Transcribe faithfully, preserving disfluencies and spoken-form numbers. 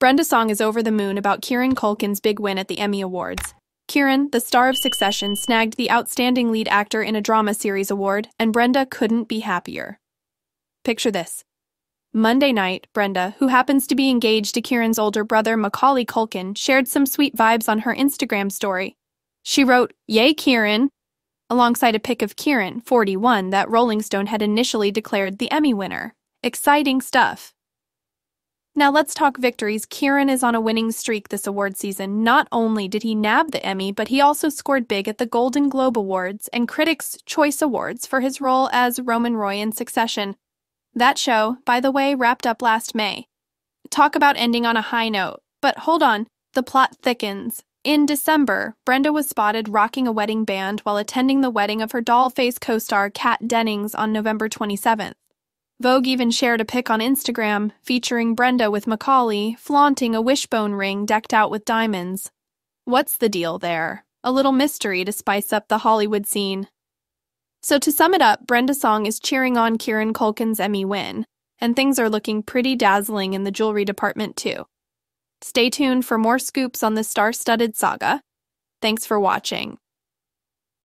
Brenda Song is over the moon about Kieran Culkin's big win at the Emmy Awards. Kieran, the star of Succession, snagged the Outstanding Lead Actor in a Drama Series award, and Brenda couldn't be happier. Picture this. Monday night, Brenda, who happens to be engaged to Kieran's older brother Macaulay Culkin, shared some sweet vibes on her Instagram story. She wrote, "Yay, Kieran," alongside a pic of Kieran, forty-one, that Rolling Stone had initially declared the Emmy winner. Exciting stuff. Now let's talk victories. Kieran is on a winning streak this award season. Not only did he nab the Emmy, but he also scored big at the Golden Globe Awards and Critics' Choice Awards for his role as Roman Roy in Succession. That show, by the way, wrapped up last May. Talk about ending on a high note. But hold on, the plot thickens. In December, Brenda was spotted rocking a wedding band while attending the wedding of her Dollface co-star Kat Dennings on November twenty-seventh. Vogue even shared a pic on Instagram featuring Brenda with Macaulay flaunting a wishbone ring decked out with diamonds. What's the deal there? A little mystery to spice up the Hollywood scene. So to sum it up, Brenda Song is cheering on Kieran Culkin's Emmy win, and things are looking pretty dazzling in the jewelry department too. Stay tuned for more scoops on this star-studded saga. Thanks for watching.